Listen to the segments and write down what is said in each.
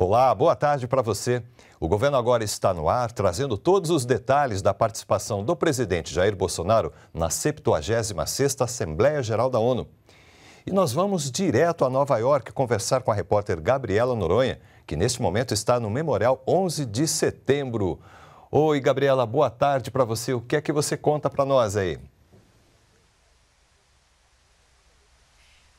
Olá, boa tarde para você. O governo agora está no ar, trazendo todos os detalhes da participação do presidente Jair Bolsonaro na 76ª Assembleia-Geral da ONU. E nós vamos direto a Nova York conversar com a repórter Gabriela Noronha, que neste momento está no Memorial 11 de Setembro. Oi, Gabriela, boa tarde para você. O que é que você conta para nós aí?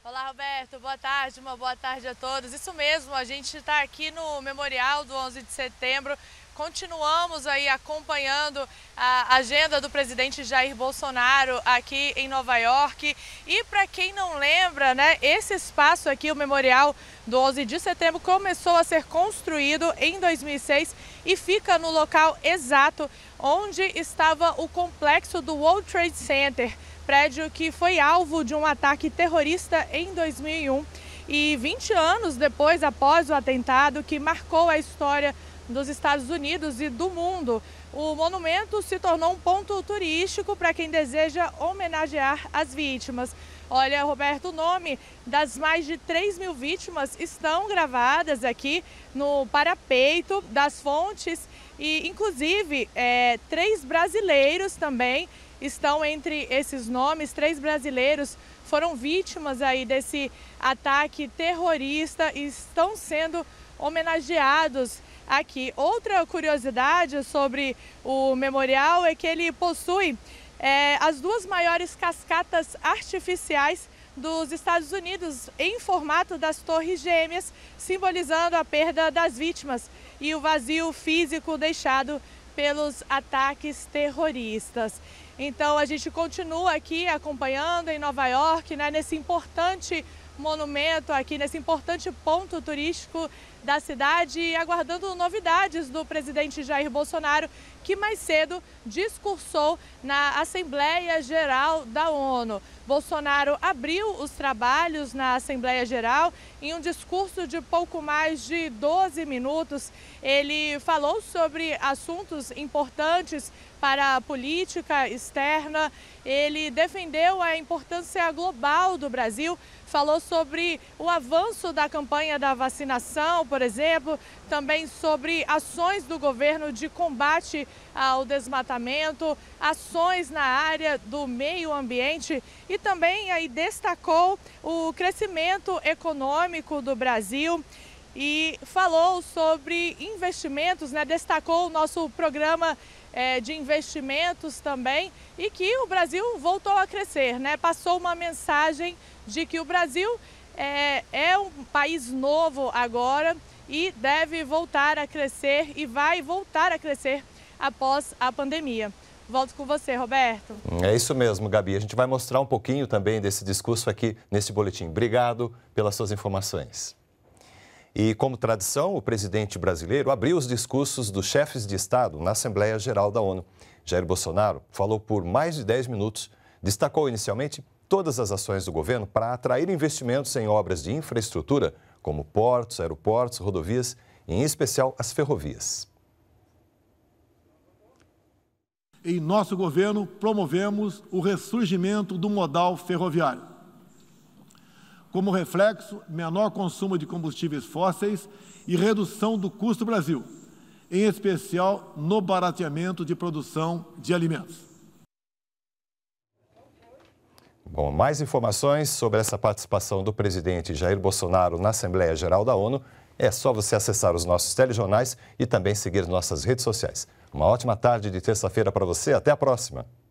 Olá, Roberto. Boa tarde. Uma boa tarde a todos. Isso mesmo, a gente está aqui no Memorial do 11 de setembro. Continuamos aí acompanhando a agenda do presidente Jair Bolsonaro aqui em Nova York. E para quem não lembra, né, esse espaço aqui, o Memorial do 11 de setembro, começou a ser construído em 2006 e fica no local exato onde estava o complexo do World Trade Center, prédio que foi alvo de um ataque terrorista em 2001. E 20 anos depois, após o atentado que marcou a história dos Estados Unidos e do mundo, o monumento se tornou um ponto turístico para quem deseja homenagear as vítimas. Olha, Roberto, o nome das mais de 3.000 vítimas estão gravadas aqui no parapeito das fontes e, inclusive, 3 brasileiros também estão entre esses nomes. 3 brasileiros foram vítimas aí desse ataque terrorista e estão sendo homenageados aqui. Outra curiosidade sobre o memorial é que ele possui as 2 maiores cascatas artificiais dos Estados Unidos em formato das Torres Gêmeas, simbolizando a perda das vítimas e o vazio físico deixado pelos ataques terroristas. Então a gente continua aqui acompanhando em Nova York, né, nesse importante monumento aqui, nesse importante ponto turístico da cidade, e aguardando novidades do presidente Jair Bolsonaro, que mais cedo discursou na Assembleia Geral da ONU. Bolsonaro abriu os trabalhos na Assembleia Geral em um discurso de pouco mais de 12 minutos. Ele falou sobre assuntos importantes para a política externa, ele defendeu a importância global do Brasil, falou sobre o avanço da campanha da vacinação, por exemplo, também sobre ações do governo de combate ao desmatamento, ações na área do meio ambiente, e também aí destacou o crescimento econômico do Brasil e falou sobre investimentos, né? Destacou o nosso programa de investimentos também, e que o Brasil voltou a crescer, né? Passou uma mensagem de que o Brasil é um país novo agora e deve voltar a crescer, e vai voltar a crescer após a pandemia. Volto com você, Roberto. É isso mesmo, Gabi. A gente vai mostrar um pouquinho também desse discurso aqui nesse boletim. Obrigado pelas suas informações. E, como tradição, o presidente brasileiro abriu os discursos dos chefes de Estado na Assembleia Geral da ONU. Jair Bolsonaro falou por mais de 10 minutos, destacou inicialmente todas as ações do governo para atrair investimentos em obras de infraestrutura, como portos, aeroportos, rodovias e, em especial, as ferrovias. Em nosso governo, promovemos o ressurgimento do modal ferroviário. Como reflexo, menor consumo de combustíveis fósseis e redução do custo do Brasil, em especial no barateamento de produção de alimentos. Bom, mais informações sobre essa participação do presidente Jair Bolsonaro na Assembleia Geral da ONU é só você acessar os nossos telejornais e também seguir nossas redes sociais. Uma ótima tarde de terça-feira para você. Até a próxima!